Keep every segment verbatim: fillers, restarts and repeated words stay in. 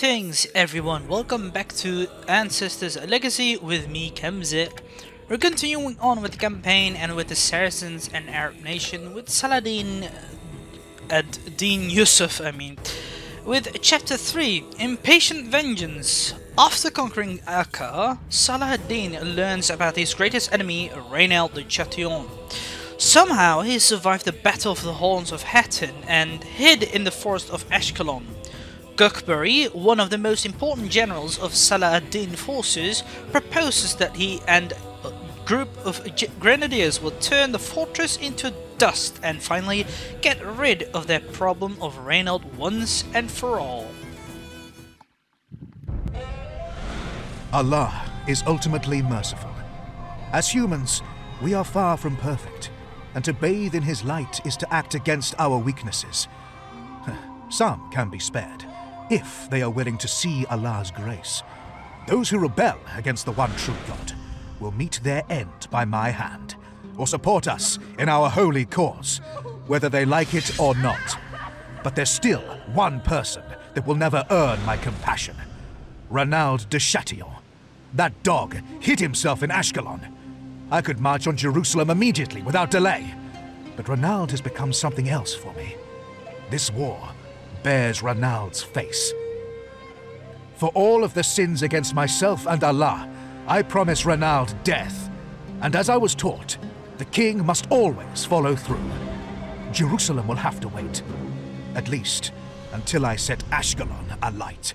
Greetings everyone, welcome back to Ancestors Legacy with me, Kemsyt. We're continuing on with the campaign and with the Saracens and Arab Nation with Salah ad-Din Yusuf, I mean. With Chapter three, Impatient Vengeance. After conquering Akka, Salah ad-Din learns about his greatest enemy, Reynald de Chatillon. Somehow he survived the Battle of the Horns of Hattin and hid in the forest of Ashkelon. Gökböri, one of the most important generals of Salah ad-Din forces, proposes that he and a group of grenadiers will turn the fortress into dust and finally get rid of their problem of Reynald once and for all. Allah is ultimately merciful. As humans, we are far from perfect, and to bathe in his light is to act against our weaknesses. Some can be spared, if they are willing to see Allah's grace. Those who rebel against the one true God will meet their end by my hand, or support us in our holy cause, whether they like it or not. But there's still one person that will never earn my compassion. Reynald de Chatillon. That dog hid himself in Ashkelon. I could march on Jerusalem immediately without delay, but Reynald has become something else for me. This war bears Reynald's face. For all of the sins against myself and Allah, I promise Reynald death, and as I was taught, the king must always follow through. Jerusalem will have to wait, at least until I set Ashkelon alight.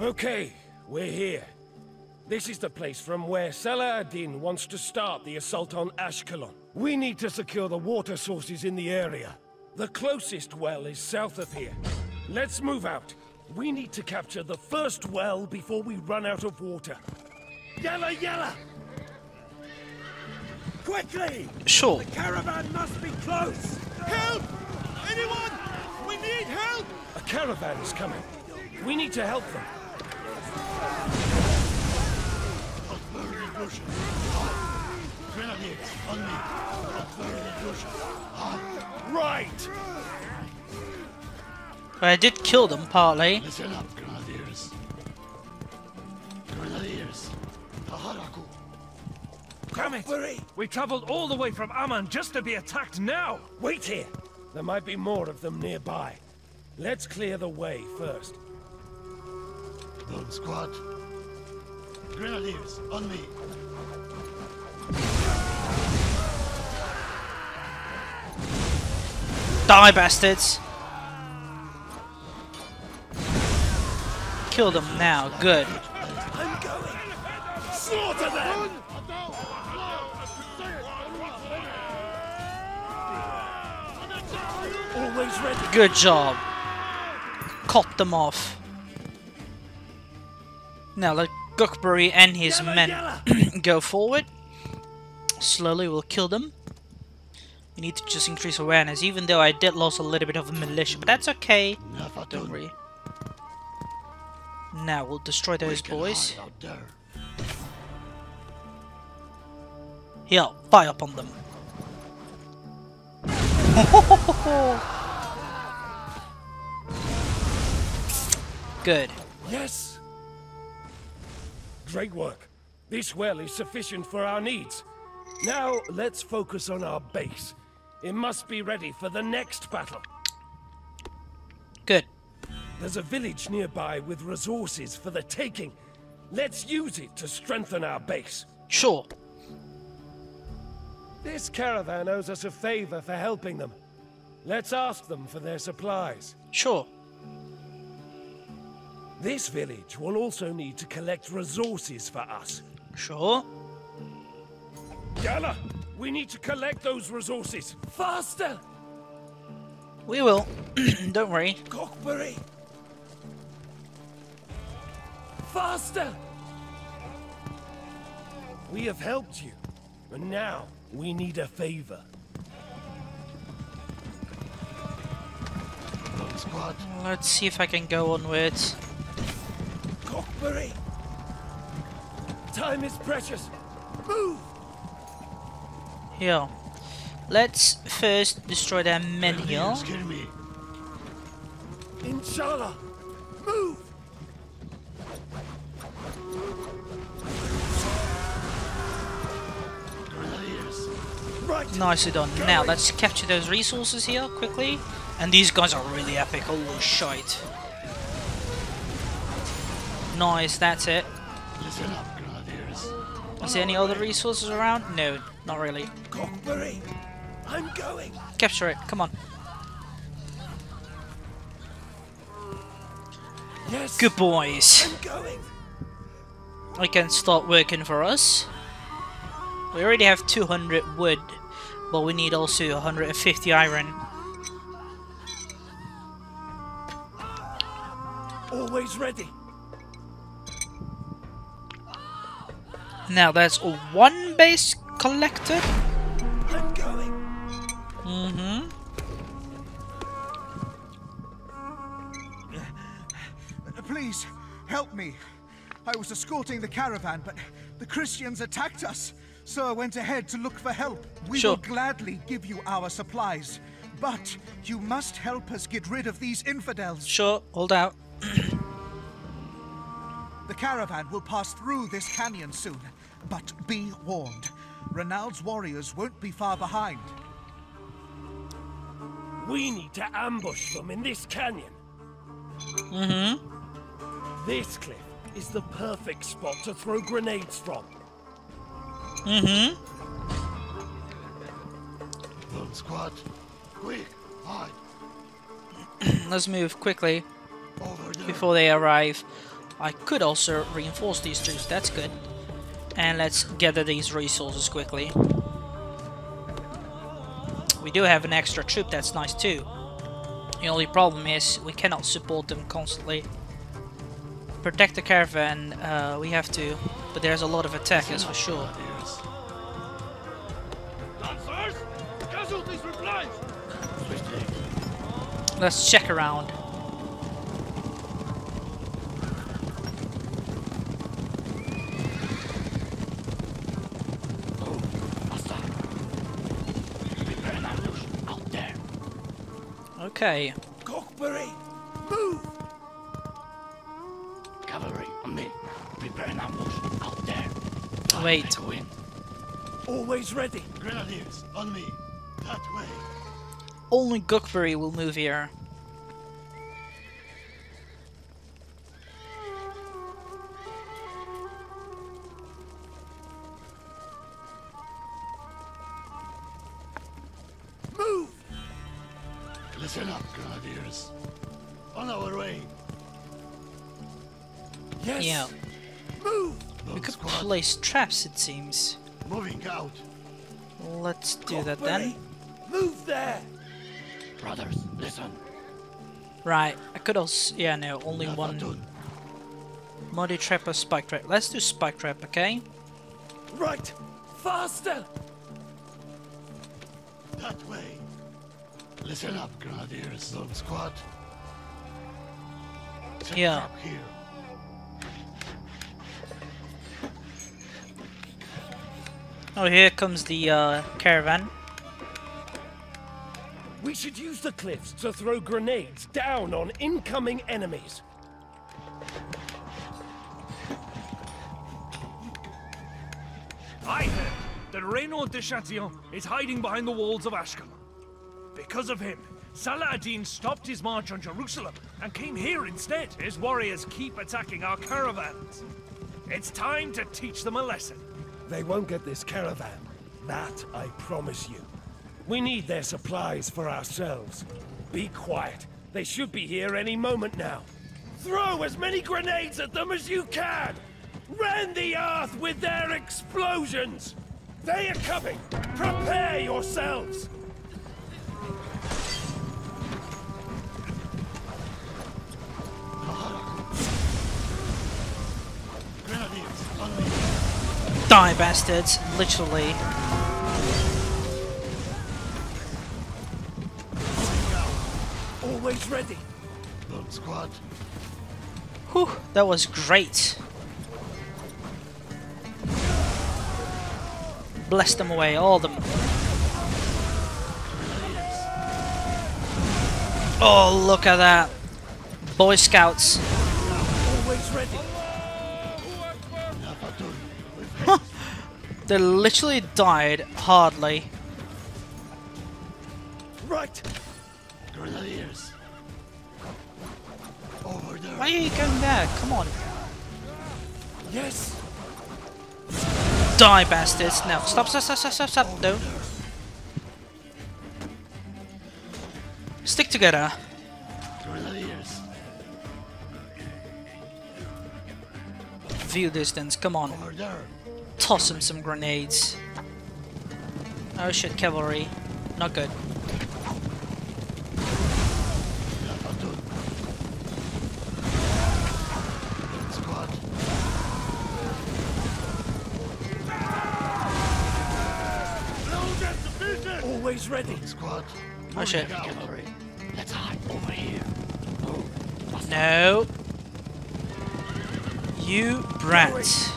Okay, we're here. This is the place from where Salah ad-Din wants to start the assault on Ashkelon. We need to secure the water sources in the area. The closest well is south of here. Let's move out. We need to capture the first well before we run out of water. Yalla, yalla! Quickly! Sure. The caravan must be close! Help! Anyone! We need help! A caravan is coming. We need to help them. Right! I did kill them partly. Listen up, Grenadiers. Grenadiers. Damn it! We traveled all the way from Amman just to be attacked now! Wait here! There might be more of them nearby. Let's clear the way first. Lone squad. Grenadiers, on me. Die, bastards! Kill them now, good. I'm going. Slaughter them! Always ready. Good job. Cut them off. Now let Gökböri and his yellow, men yellow. Go forward. Slowly we'll kill them. We need to just increase awareness, even though I did lose a little bit of militia, but that's okay. No, don't worry. Now we'll destroy those we boys. Yeah, fire up on them. Good. Yes. Great work. This well is sufficient for our needs. Now, let's focus on our base. It must be ready for the next battle. Good. There's a village nearby with resources for the taking. Let's use it to strengthen our base. Sure. This caravan owes us a favor for helping them. Let's ask them for their supplies. Sure. This village will also need to collect resources for us. Sure. Yalla! We need to collect those resources! Faster! We will. Don't worry. Gökböri! Faster! We have helped you, and now we need a favor. Let's see if I can go onwards. Gökböri! Time is precious! Move! Yeah. Let's first destroy their menu. Inshallah, move. Right. Nicely done. Going. Now let's capture those resources here quickly. And these guys are really epic. Oh shite! Nice. That's it. Listen up, Gladiators. Is there any other resources around? No, not really. Gökböri, I'm going. Capture it. Come on. Yes. Good boys. I'm going. I can start working for us. We already have two hundred wood. But we need also one hundred fifty iron. Always ready. Now that's all one base collected. I'm going. Mm-hmm. Please help me. I was escorting the caravan, but the Christians attacked us. So I went ahead to look for help. We sure. will gladly give you our supplies, but you must help us get rid of these infidels. Sure, hold out. The caravan will pass through this canyon soon, but be warned. Reynald's warriors won't be far behind. We need to ambush them in this canyon. Mm-hmm. This cliff is the perfect spot to throw grenades from. Mm-hmm. Lone squad, quick, hide. Let's move quickly before they arrive. I could also reinforce these troops, that's good. And let's gather these resources quickly. We do have an extra troop, that's nice too. The only problem is we cannot support them constantly. Protect the caravan, uh, we have to. But there's a lot of attackers for sure. Let's check around. Okay. Gökböri, move! Cavalry on me. Prepare an ambush out there. Time Wait. To win. Always ready. Grenadiers on me. That way. Only Gökböri will move here. Move. Listen up, Grenadiers. On our way. Yes. Yeah. Move. We could squad. place traps, it seems. Moving out. Let's do Gökböri. that then. Move there. Brothers, listen. Right. I could also. Yeah, no. Only Never one. Done. Muddy trap or spike trap. Let's do spike trap, okay? Right. Faster. That way. Listen up, Grenadiers, Zone Squad. Check yeah. Here. Oh, here comes the uh, caravan. We should use the cliffs to throw grenades down on incoming enemies. I heard that Reynald de Chatillon is hiding behind the walls of Ashkelon. Because of him, Salah ad-Din stopped his march on Jerusalem and came here instead. His warriors keep attacking our caravans. It's time to teach them a lesson. They won't get this caravan, that I promise you. We need their supplies for ourselves. Be quiet. They should be here any moment now. Throw as many grenades at them as you can! Rend the earth with their explosions! They are coming! Prepare yourselves! Die, bastards, literally. Always ready. Lone squad. Whew, that was great. Bless them away, all of them. Oh, look at that. Boy Scouts. Always ready. They literally died hardly. Right. Grenadiers. Over there. Why are you going there? Come on. Yes. Die, bastards. Now stop, stop, stop, stop, stop, stop. No. Stick together. Grenadiers. View distance. Come on. Over there. Toss him some grenades. Oh shit, cavalry. Not good. Always ready, squad. Oh shit. Cavalry. Let's hide over here. Oh, no. You brat.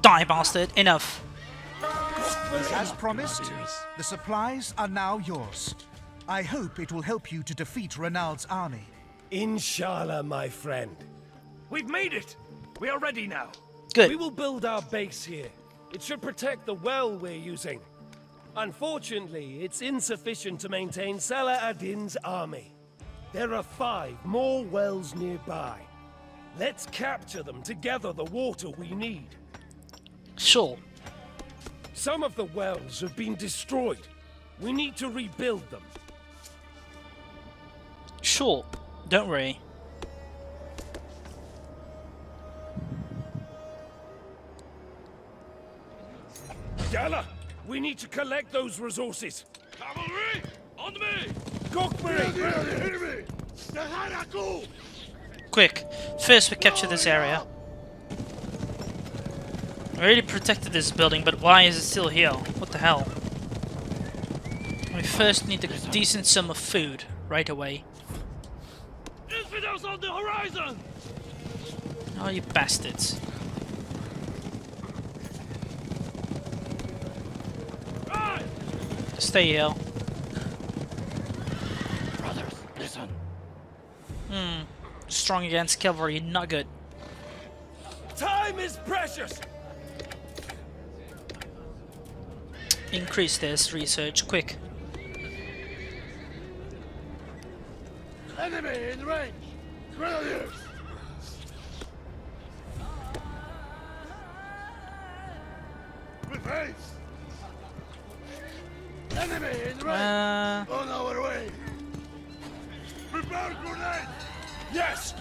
Die, bastard! Enough. As promised, the supplies are now yours. I hope it will help you to defeat Reynald's army. Inshallah, my friend. We've made it. We are ready now. Good. We will build our base here. It should protect the well we're using. Unfortunately, it's insufficient to maintain Salah ad-Din's army. There are five more wells nearby. Let's capture them to gather the water we need. Sure. Some of the wells have been destroyed. We need to rebuild them. Sure. Don't worry. Gala, we need to collect those resources. Cavalry, on me! Gökböri! Quick. First we capture this area. I already protected this building, but why is it still here? What the hell? We first need a decent sum of food right away. Infidels on the horizon! Oh, you bastards. Right. Stay here. Brothers, listen. Hmm. Strong against cavalry, not good. Time is precious! Increase this research, quick. Enemy in range! Grenadiers! Replace! Enemy in range! Uh... On our way! Prepare grenades! Yes!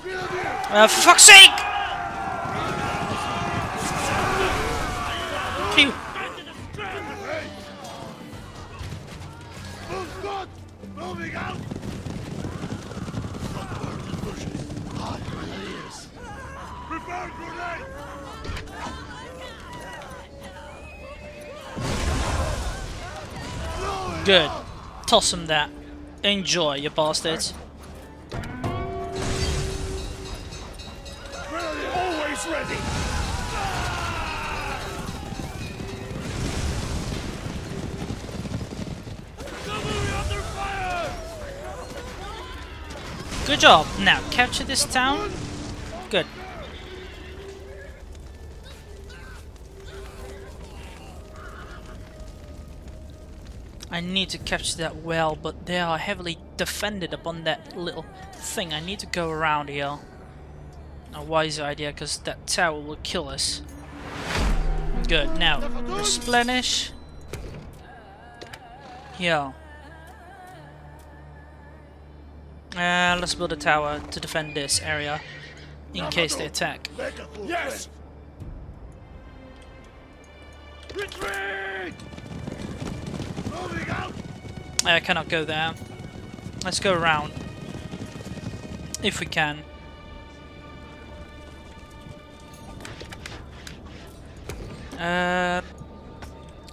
Grenadiers! Uh, for fuck's sake! Moving out! Upward the bushes. Hot grenadiers. Prepare grenade! Good. Toss him that. Enjoy, you bastards. Grenade always ready! Good job! Now, capture this town. Good. I need to capture that well, but they are heavily defended upon that little thing. I need to go around here. A wiser idea, because that tower will kill us. Good. Now, replenish. Yeah. Uh, let's build a tower to defend this area in case they attack. Yes. Retreat! Moving out. I cannot go there. Let's go around if we can. Uh,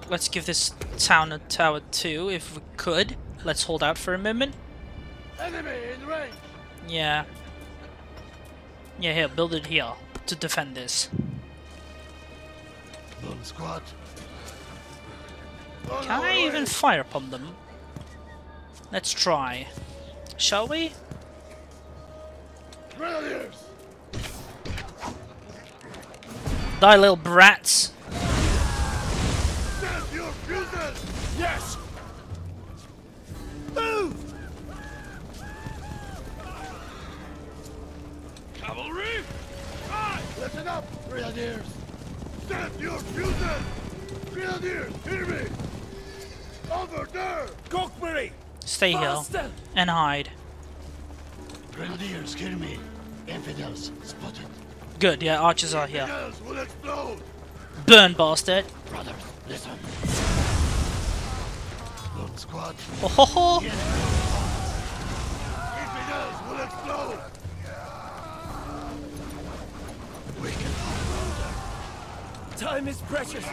let's give this town a tower too, if we could. Let's hold out for a moment. Enemy in range. Yeah. Yeah, here, build it here. to defend this. Can I even fire upon them? Let's try. Shall we? Die, little brats! Yes! Move! Cavalry! Aye! Listen up, Grenadiers! Stand your fuses! Grenadiers, hear me! Over there! Gökböri! Stay here and hide. Grenadiers, hear me! Infidels spotted. Good, yeah, archers are here. Burn, bastard! Brothers, listen! Squad. Oh ho ho! If it does, we'll explode! We can hold them. Time is precious!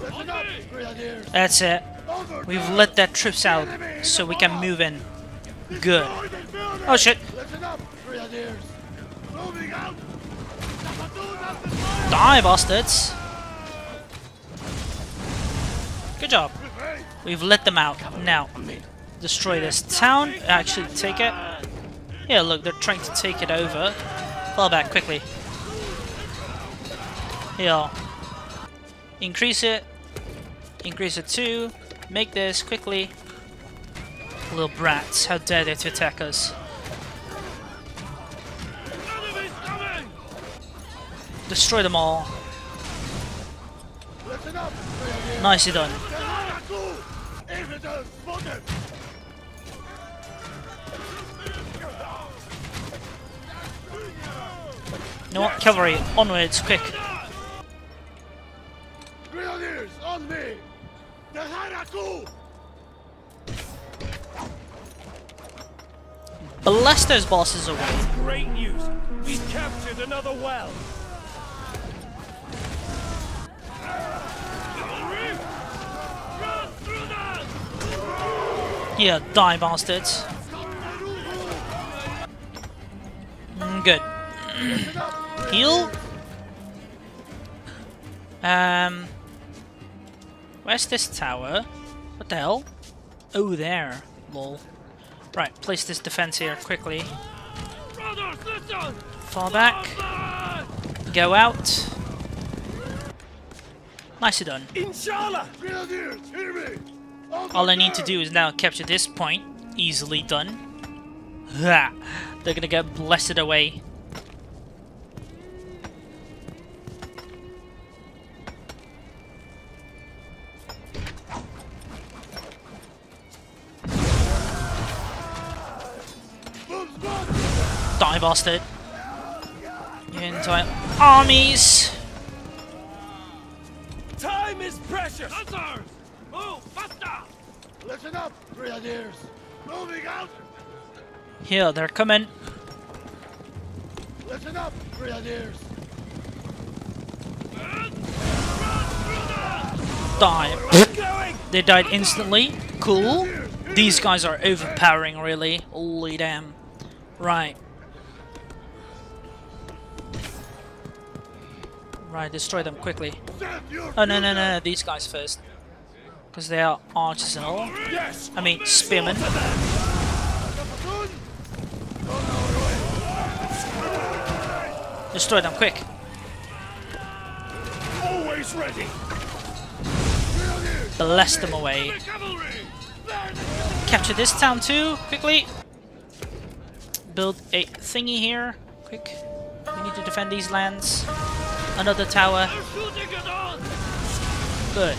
Listen up, Grenadiers! That's it. We've let their troops out so we can move in. Good. Oh shit! Listen up, Grenadiers! Moving out! Die, bastards! Good job. We've let them out. Now, destroy this town. Actually, take it. Yeah, look, they're trying to take it over. Fall back, quickly. Yeah. Increase it. Increase it too. Make this, quickly. Little brats, how dare they to attack us. Destroy them all. Nicely done. You know what? Cavalry, onwards, quick. Grenadiers, on me! Blast those bosses away. That's great news. We've captured another well. Yeah, die, bastards. Mm, good. Heal. Um, where's this tower? What the hell? Oh, there. Lol. Right, place this defense here quickly. Fall back. Go out. Nicely done. Inshallah. All I need to do is now capture this point. Easily done. Ha! They're gonna get blasted away. Die, bastard! Your entire armies! Time is precious! Move faster! Listen up, Grenadiers! Moving out! Here, they're coming! Listen up, Grenadiers! Die! They died instantly. Cool. These guys are overpowering, really. Holy damn. Right. Right, destroy them quickly. Oh, no, no, no, these guys first. Because they are archers and all. Yes, I mean, spearmen. Destroy them quick. Always ready. Bless them away. Capture this town too, quickly. Build a thingy here, quick. We need to defend these lands. Another tower. Good.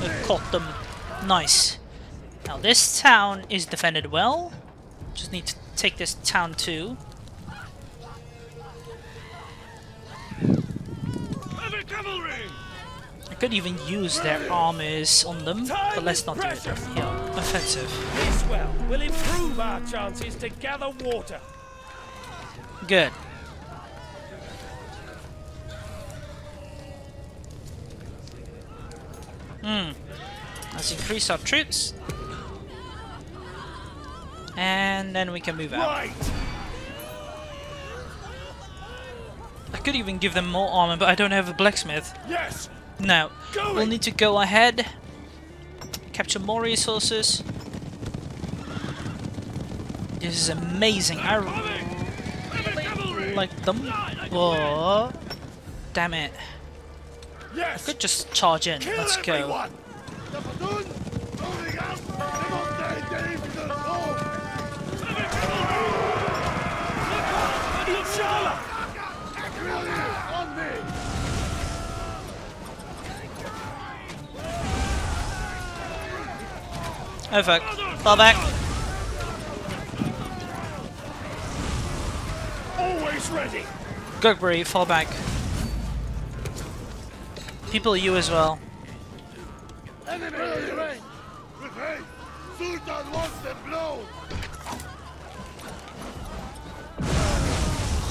We've caught them. Nice. Now this town is defended well. Just need to take this town too. I could even use their armies on them, but let's not do it. Yeah, offensive. This well will improve our chances to gather water. Good. Hmm. Let's increase our troops. And then we can move out. Right. I could even give them more armor, but I don't have a blacksmith. Yes. Now, going. We'll need to go ahead, capture more resources. This is amazing. I really like them. Whoa. Damn it. Yes. I could just charge in. Kill Let's everyone. go. Oh fuck. Fall back. Always ready. Gökböri, fall back. People, you as well.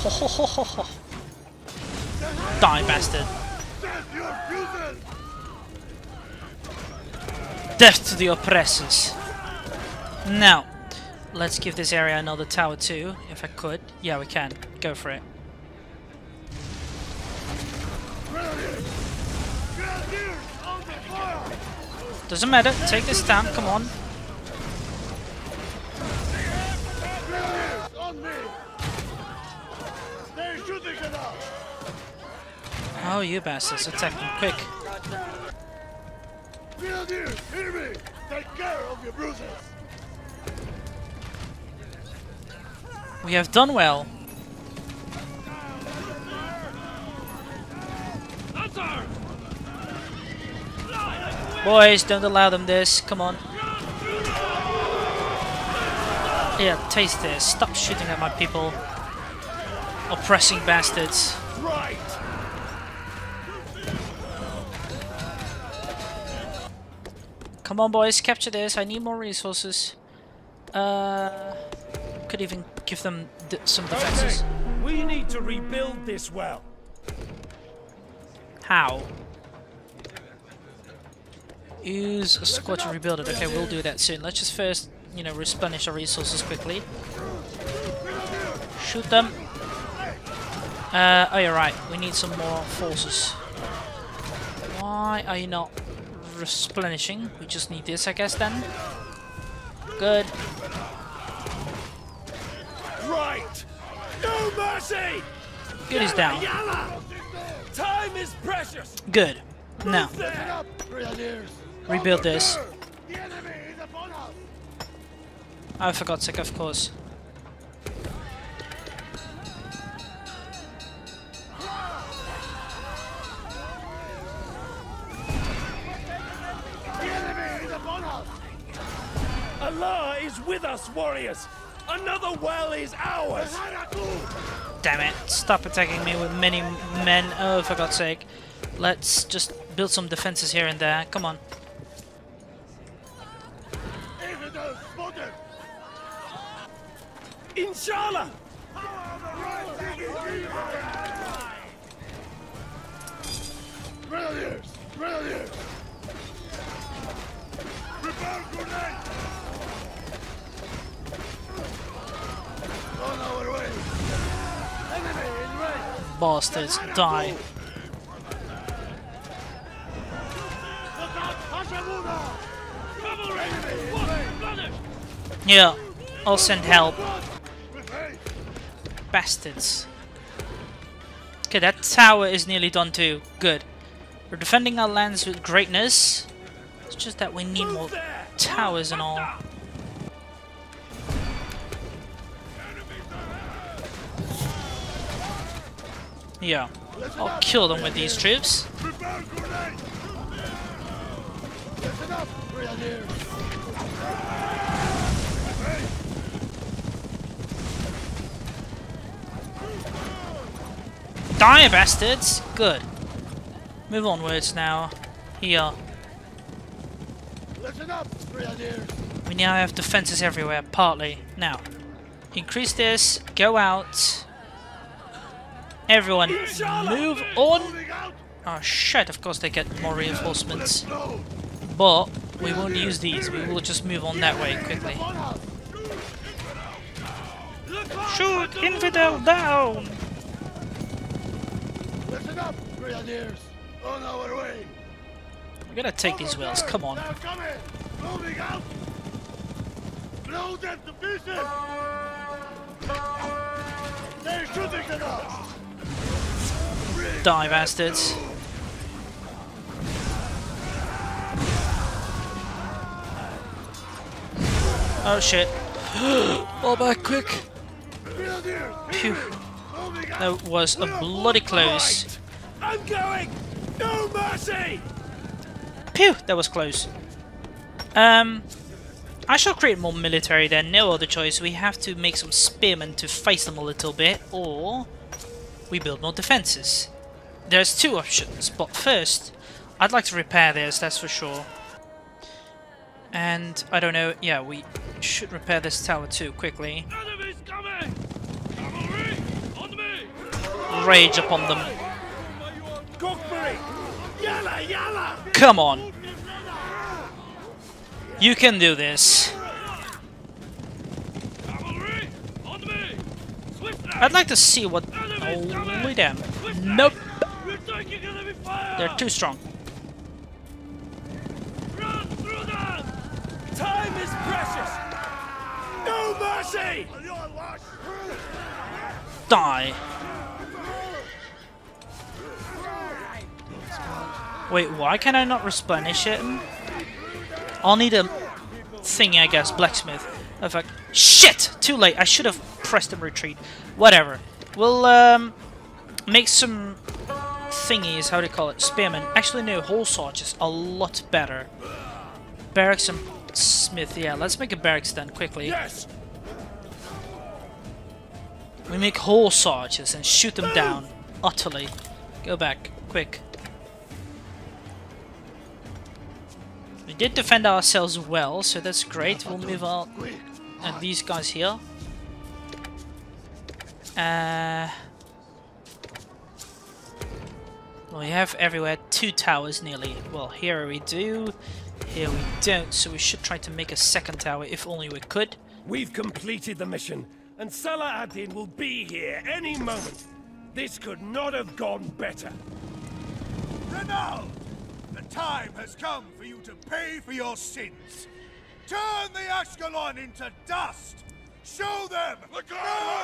Ho ho ho ho ho. Die, bastard. Death to the oppressors. Now, let's give this area another tower too, if I could. Yeah, we can. Go for it. Doesn't matter. Take this time. Come on. Oh, you bastards. Attack them quick. Grenadiers, hear me! Take care of your bruises! We have done well. Boys, don't allow them this. Come on. Yeah, taste this. Stop shooting at my people. Oppressing bastards. Right. Come on, boys, capture this. I need more resources. Uh, could even give them d some defenses. Okay. We need to rebuild this well. How? Use a squad to rebuild it. Okay, we'll do that soon. Let's just first, you know, replenish our resources quickly. Shoot them. Uh, oh, you're right. We need some more forces. Why are you not replenishing? We just need this, I guess, then. Good. Right. No mercy. Good is down. Time is precious. Good. Now, rebuild this. I forgot sake, of course. Allah is with us, warriors! Another well is ours! Damn it, stop attacking me with many men, oh for God's sake. Let's just build some defenses here and there, come on. Inshallah! Brilliant! Brilliant! Repel grenade! Bastards, die. Yeah, I'll send help. Bastards. Okay, that tower is nearly done too. Good. We're defending our lands with greatness. It's just that we need more towers and all. Yeah, I'll kill them with these troops. Die, bastards! Good. Move onwards now. Here. We now have defenses everywhere, partly. Now, increase this, go out. Everyone, move on! Oh shit, of course they get more reinforcements. But we won't use these, we will just move on that way quickly. Shoot! Infidel down! Listen up, grenadiers! On our way! We're gonna take Over these wheels, come on. They're coming! Moving out! Blow that division! They're shooting at us! Die, bastards! Oh shit! All back, quick! Phew! That was a bloody close. I'm going! No mercy! Phew! That was close. Um, I shall create more military then. No other choice. We have to make some spearmen to face them a little bit, or we build more defenses. There's two options, but first, I'd like to repair this. That's for sure. And I don't know. Yeah, we should repair this tower too quickly. Enemy's coming! Cavalry, on me! Rage upon them. Gökböri! Yalla, yalla! Come on! You can do this. Cavalry, on me! I'd like to see what. Holy damn! Nope. They're too strong. Time is precious! No mercy! Die! Wait, why can I not replenish it? I'll need a thingy, I guess, blacksmith. In fact, shit! Too late. I should have pressed and retreat. Whatever. We'll um make some thingies. How do you call it? Spearmen. Actually, no. Hole saws are a lot better. Barracks and Smith, yeah, let's make a barracks then quickly. Yes. We make whole sergeants and shoot them Move. down utterly. Go back, quick. We did defend ourselves well, so that's great. We'll move on. And these guys here. Uh, we have everywhere two towers nearly. Well, here we do. Here we don't, so we should try to make a second tower, if only we could. We've completed the mission, and Salah ad-Din will be here any moment. This could not have gone better. Reynald, the time has come for you to pay for your sins. Turn the Ashkelon into dust. Show them no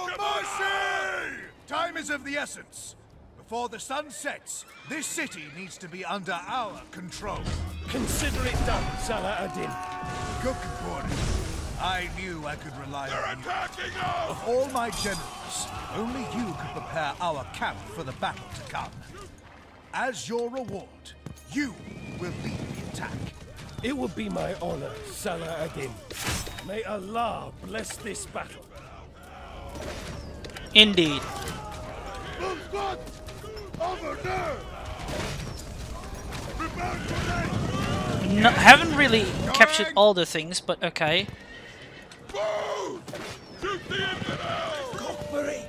mercy! Time is of the essence. Before the sun sets, this city needs to be under our control. Consider it done, Salah ad-Din. Gökböri, I knew I could rely They're on you. Attacking us! Of all my generals, only you could prepare our camp for the battle to come. As your reward, you will lead the attack. It will be my honor, Salah ad-Din. May Allah bless this battle. Indeed. Move squad! Over there! Prepare for this! No, haven't really captured all the things, but okay. Move! Shoot the infidels! Gökböri!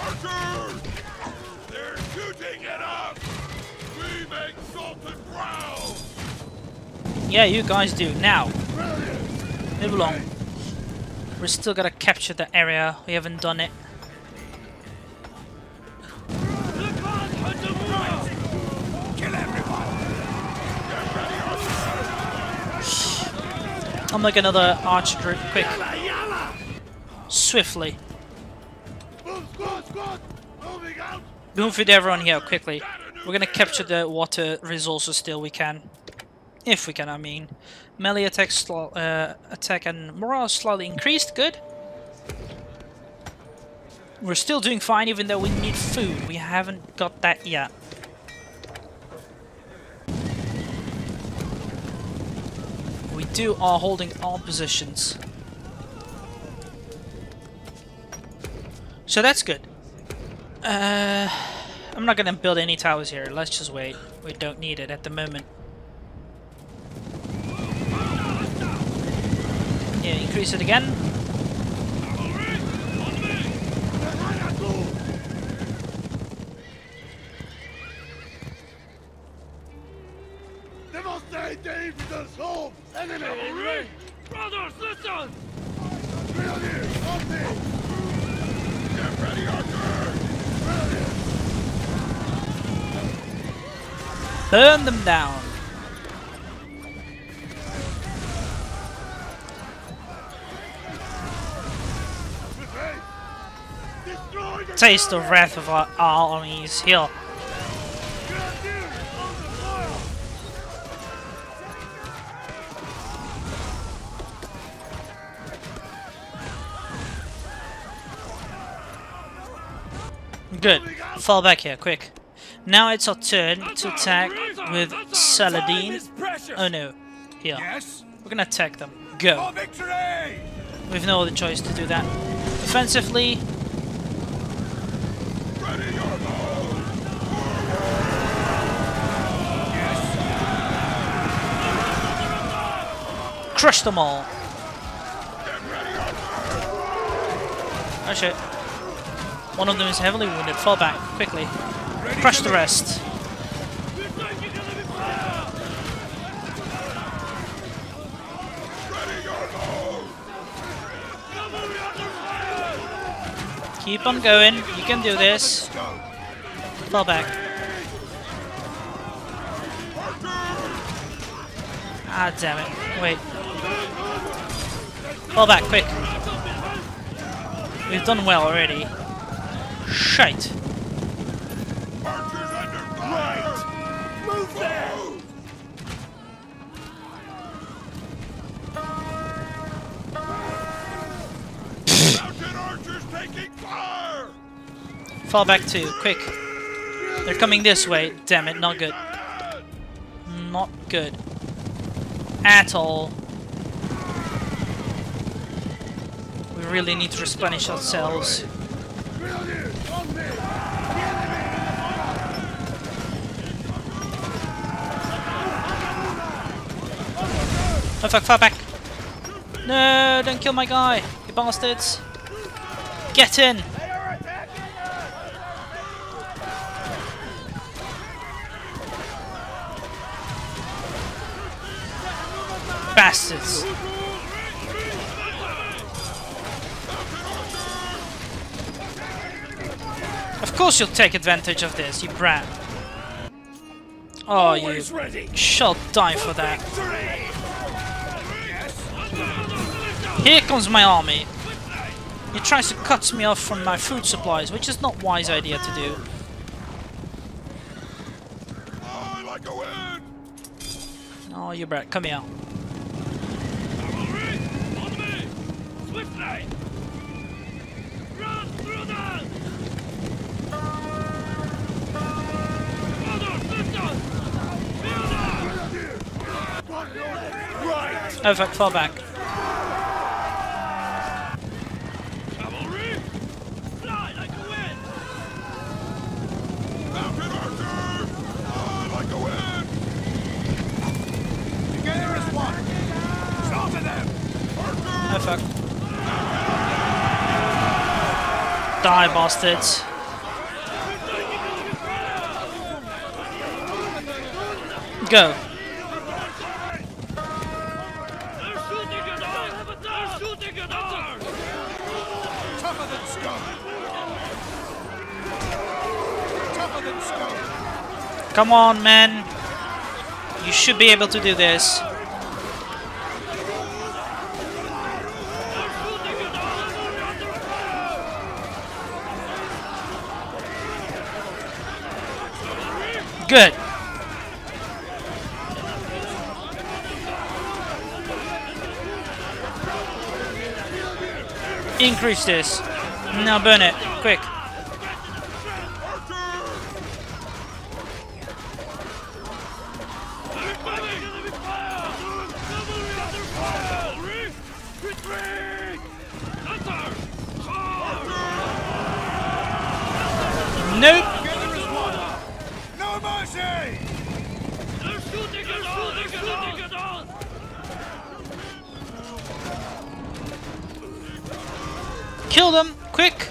Archers! They're shooting it up! We make salted ground! Yeah, you guys do. Now! Move along. We're still gonna capture the area. We haven't done it. I'll make another archer group quick. Swiftly. Move with everyone here quickly. We're gonna capture the water resources still we can. If we can, I mean. Melee attack, uh, attack and morale slightly increased, good. We're still doing fine even though we need food. We haven't got that yet. We do are holding all positions. So that's good. Uh, I'm not gonna build any towers here. Let's just wait. We don't need it at the moment. Yeah, increase it again. Enemy. Brothers, listen! Get ready, Archer! Burn them down! Taste the wrath of our armies here. Good. Fall back here, quick. Now it's our turn to attack with Salah ad-Din. Oh no. Here. We're gonna attack them. Go. We've no other choice to do that. Offensively. Crush them all. Oh shit. One of them is heavily wounded. Fall back, quickly. Crush the rest. Keep on going. You can do this. Fall back. Ah, damn it. Wait. Fall back, quick. We've done well already. Shite. Right. Move there. Mounted archers taking fire. Fall back too, quick. They're coming this way. Damn it, not good. Not good. At all. We really need to replenish ourselves. Oh fuck, far back! No, don't kill my guy, you bastards! Get in! Bastards! Of course you'll take advantage of this, you brat! Oh, you shall die for that! Here comes my army! It tries to cut me off from my food supplies, which is not a wise idea to do. Oh, you brat, come here. Oh fuck, fall back. Die, bastards. Go. Come on, man. You should be able to do this. Good. Increase this. Now burn it. Quick. Nope. Kill them! Quick!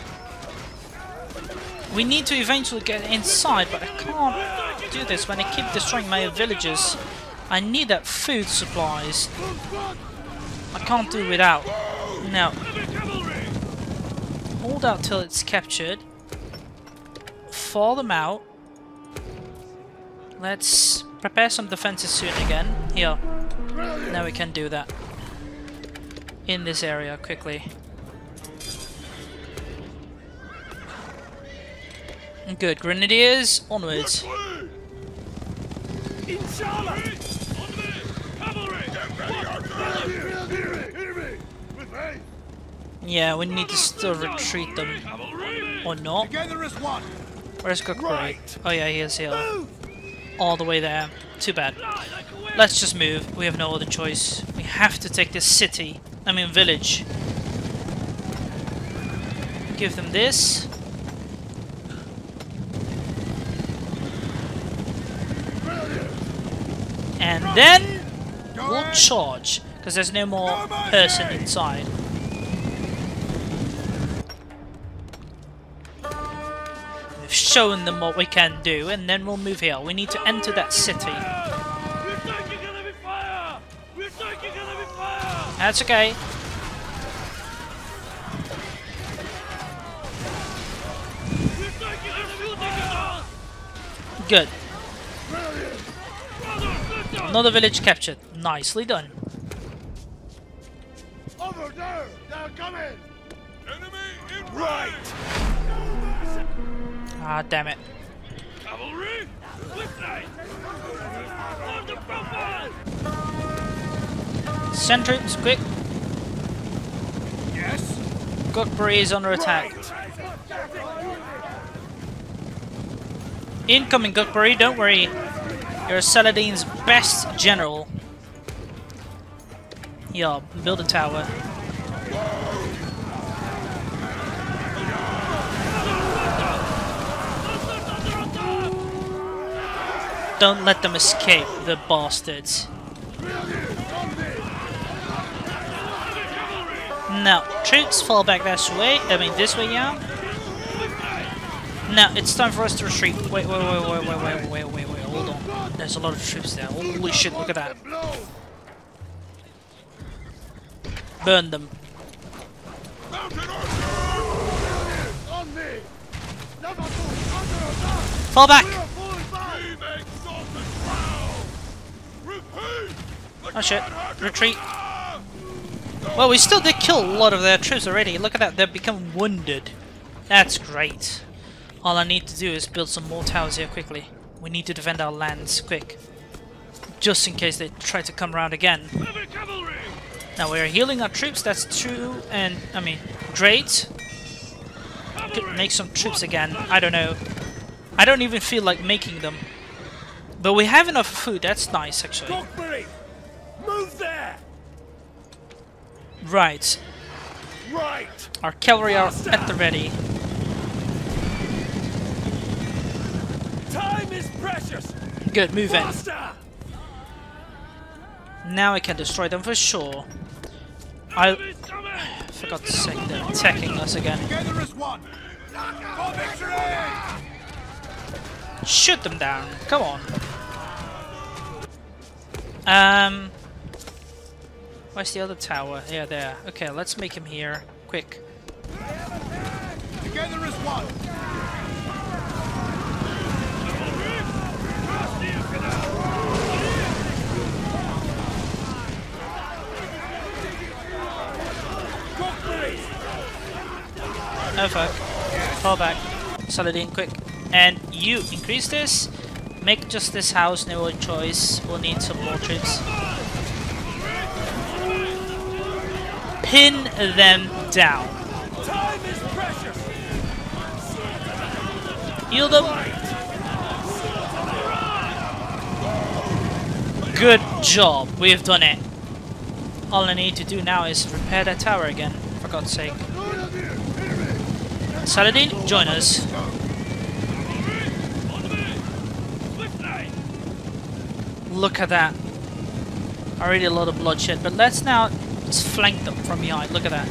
We need to eventually get inside, but I can't do this when they keep destroying my villages. I need that food supplies. I can't do without. Now, hold out till it's captured. Fall them out. Let's Prepare some defenses soon again. Here. Now we can do that. In this area, quickly. Good. Grenadiers, onwards. Inshallah! Yeah, we need to still retreat them. Or not. Where's Gökböri? Oh yeah, he is here. All the way there. Too bad. Let's just move. We have no other choice. We have to take this city. I mean village. Give them this. And then we'll charge. Because there's no more person inside. We've shown them what we can do, and then we'll move here. We need to enter that city. That's okay. Good. Another village captured. Nicely done. Over there, they're coming. Enemy in right. Ah, damn it. Cavalry, send troops, quick. Yes. Gökböri is under attack. Incoming, Gökböri. Don't worry. You're Salah ad-Din's best general. Yeah, build a tower. Don't let them escape, the bastards. Now, troops fall back this way. I mean, this way, yeah. Now, it's time for us to retreat. Wait, wait, wait, wait, wait, wait, wait, wait, wait. Hold on. There's a lot of troops there. Holy shit, look at that. Burn them. Fall back! Oh shit. Retreat. Well, we still did kill a lot of their troops already. Look at that, they've become wounded. That's great. All I need to do is build some more towers here quickly. We need to defend our lands quick. Just in case they try to come around again. Now we're healing our troops, that's true, and, I mean, great. Could make some troops again, I don't know. I don't even feel like making them. But we have enough food, that's nice, actually. Gökböri, move there! Right. Right. Our cavalry are at the ready. Time is precious. Good, move in. Now I can destroy them for sure. I forgot to say they're attacking us again. Shoot them down. Come on. Um, where's the other tower? Yeah, there. Okay, let's make him here. Quick. Together as one. Oh fuck. Fall back. Salah ad-Din, quick. And you increase this. Make just this house, no other choice. We'll need some more troops. Pin them down. Time is precious. Heal them. Good job. We have done it. All I need to do now is repair that tower again, for God's sake. Salah ad-Din, join us. Look at that. Already a lot of bloodshed, but let's now just flank them from behind. Look at that.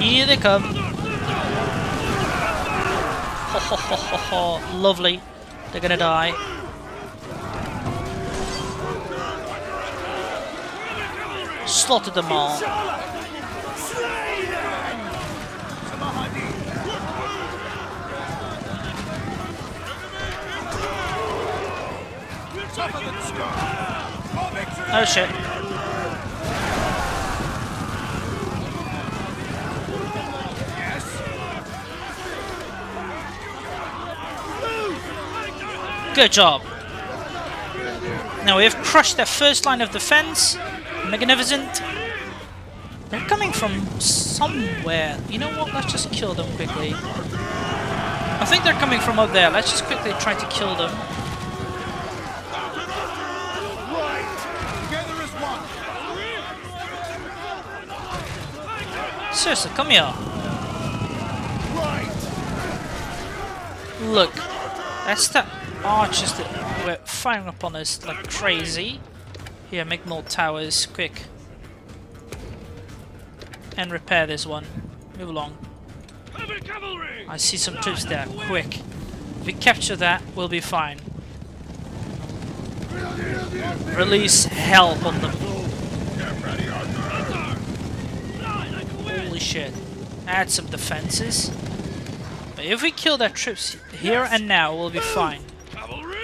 Here they come. Ho, ho, ho, ho, ho. Lovely. They're gonna die. Slaughtered them all. Oh shit. Good job. Now we have crushed their first line of defense. Magnificent. They're coming from somewhere. You know what? Let's just kill them quickly. I think they're coming from up there. Let's just quickly try to kill them. Seriously, come here. Look, that's the archers that were firing upon us like crazy. Here, make more towers, quick. And repair this one. Move along. I see some troops there, quick. If we capture that, we'll be fine. Release help on them. Holy shit. Add some defenses. But if we kill their troops here and now, we'll be fine.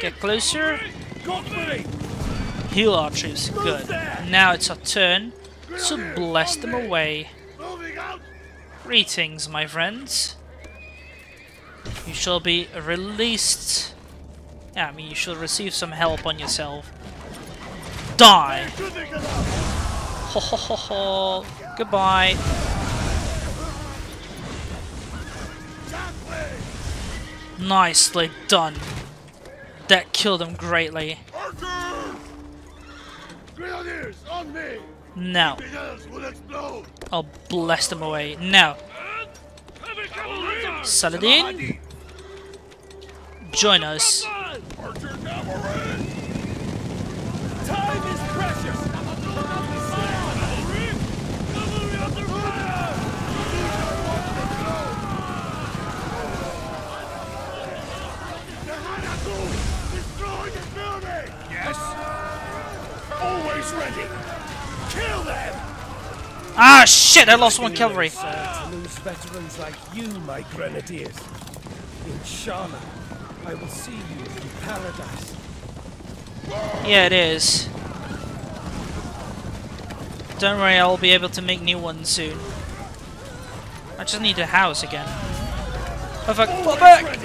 Get closer. Heal our troops. Good. Now it's our turn to blast them away. Greetings, my friends. You shall be released. Yeah, I mean, you shall receive some help on yourself. Die! Ho ho ho ho! Goodbye! Nicely done. That killed them greatly. Now, I'll blast them away. Now, Salah ad-Din, join us. Time is precious. Destroy the building. Yes. Always ready. Kill them. Ah shit! I lost one cavalry. Lose veterans like you, my grenadiers. Inshallah, I will see you in paradise. Yeah, it is. Don't worry, I'll be able to make new ones soon. I just need a house again. Oh fuck! Fall back!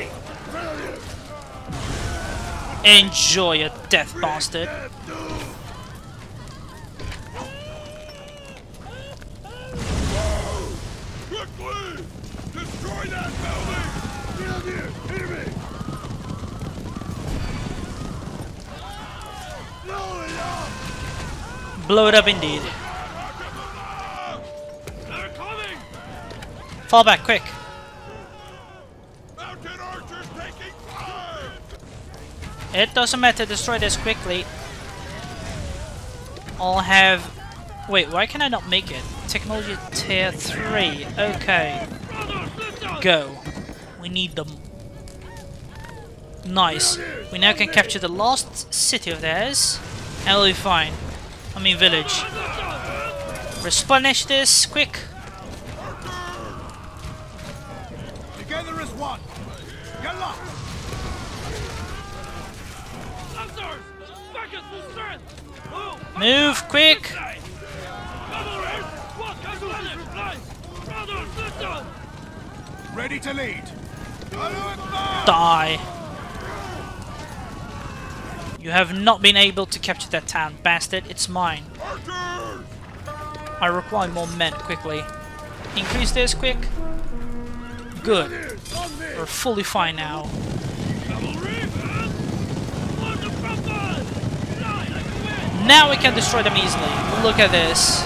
Enjoy your death, bastard. Blow it up indeed. They're coming. Fall back, quick. Mounted archers taking fire. It doesn't matter, destroy this quickly. I'll have... Wait, why can I not make it? Technology tier three. Okay. Go. We need them. Nice. We now can capture the last city of theirs. And we'll be fine. I mean village. Replenish this, quick. Together as one. Get locked. Move quick. Ready to lead. Die. You have not been able to capture that town, bastard. It's mine. I require more men, quickly. Increase this, quick. Good. We're fully fine now. Now we can destroy them easily. Look at this.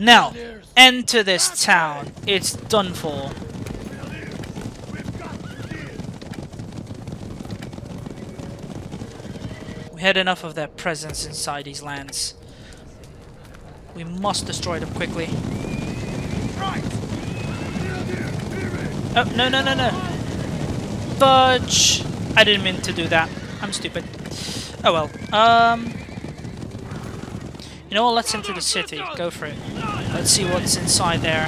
Now, enter this town. It's done for. We had enough of their presence inside these lands. We must destroy them quickly. Oh, no, no, no, no. Fudge! I didn't mean to do that. I'm stupid. Oh well. Um, You know what, let's enter the city. Go for it. Let's see what's inside there. I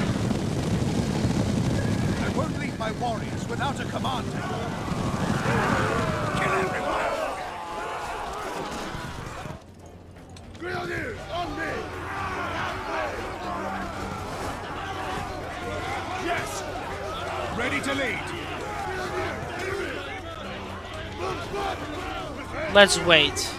won't leave my warriors without a commander. Kill everyone. Grenadiers, on me! Yes! Ready to lead. Let's wait.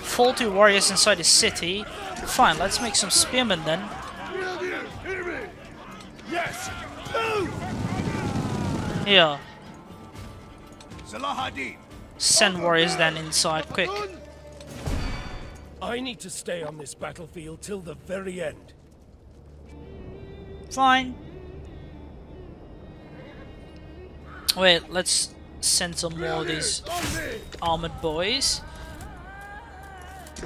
forty warriors inside the city. Fine, let's make some spearmen then. Yeah. Send warriors then inside, quick. I need to stay on this battlefield till the very end. Fine. Wait, let's send some more of these armored boys.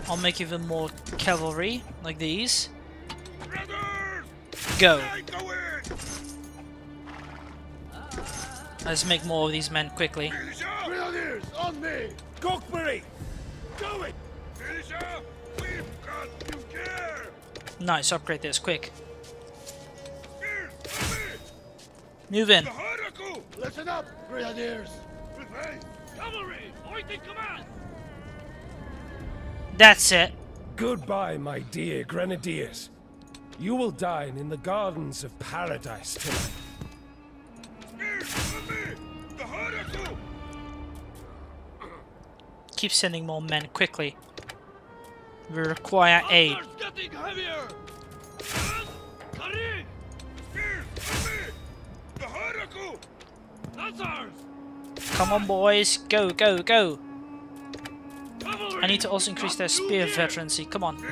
I'll make even more cavalry, like these. Go! Let's make more of these men quickly. Nice, upgrade this, quick. Move in. Listen up, grenadiers! Cavalry, point in command! That's it. Goodbye, my dear grenadiers. You will dine in the gardens of paradise tonight. Keep sending more men quickly. We require aid. Come on, boys. Go, go, go. I need to also increase their spear veterancy. Come on.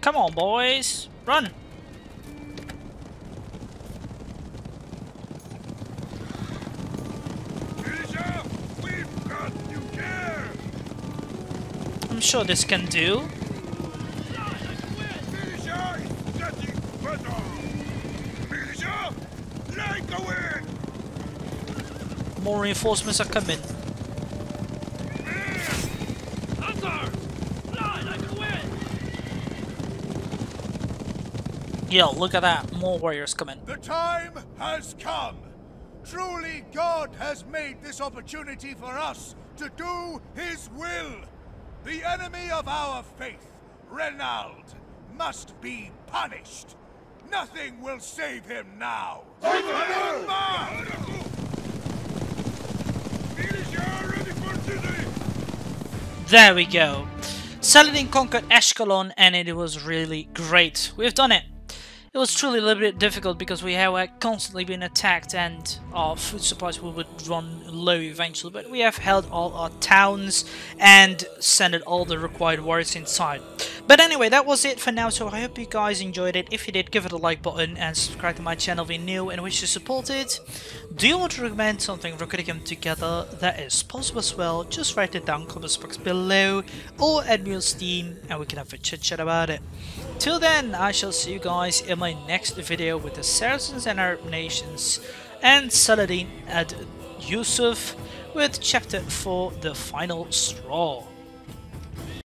Come on, boys. Run. I'm sure this can do. More reinforcements are coming. Yeah, look at that. More warriors coming. The time has come. Truly, God has made this opportunity for us to do His will. The enemy of our faith, Reynald, must be punished. Nothing will save him now. There we go. Saladin conquered Ashkelon and it was really great. We've done it. It was truly a little bit difficult because we were constantly being attacked and our food supplies would run low eventually, but we have held all our towns and sent all the required warriors inside. But anyway, that was it for now, so I hope you guys enjoyed it. If you did, give it a like button and subscribe to my channel if you're new and wish to support it. Do you want to recommend something for Criticum together? That is possible as well. Just write it down in the comments box below or add me on Steam and we can have a chit chat about it. Till then, I shall see you guys in my next video with the Saracens and Arab Nations and Saladin ad-Din Yusuf with chapter four, The Final Straw.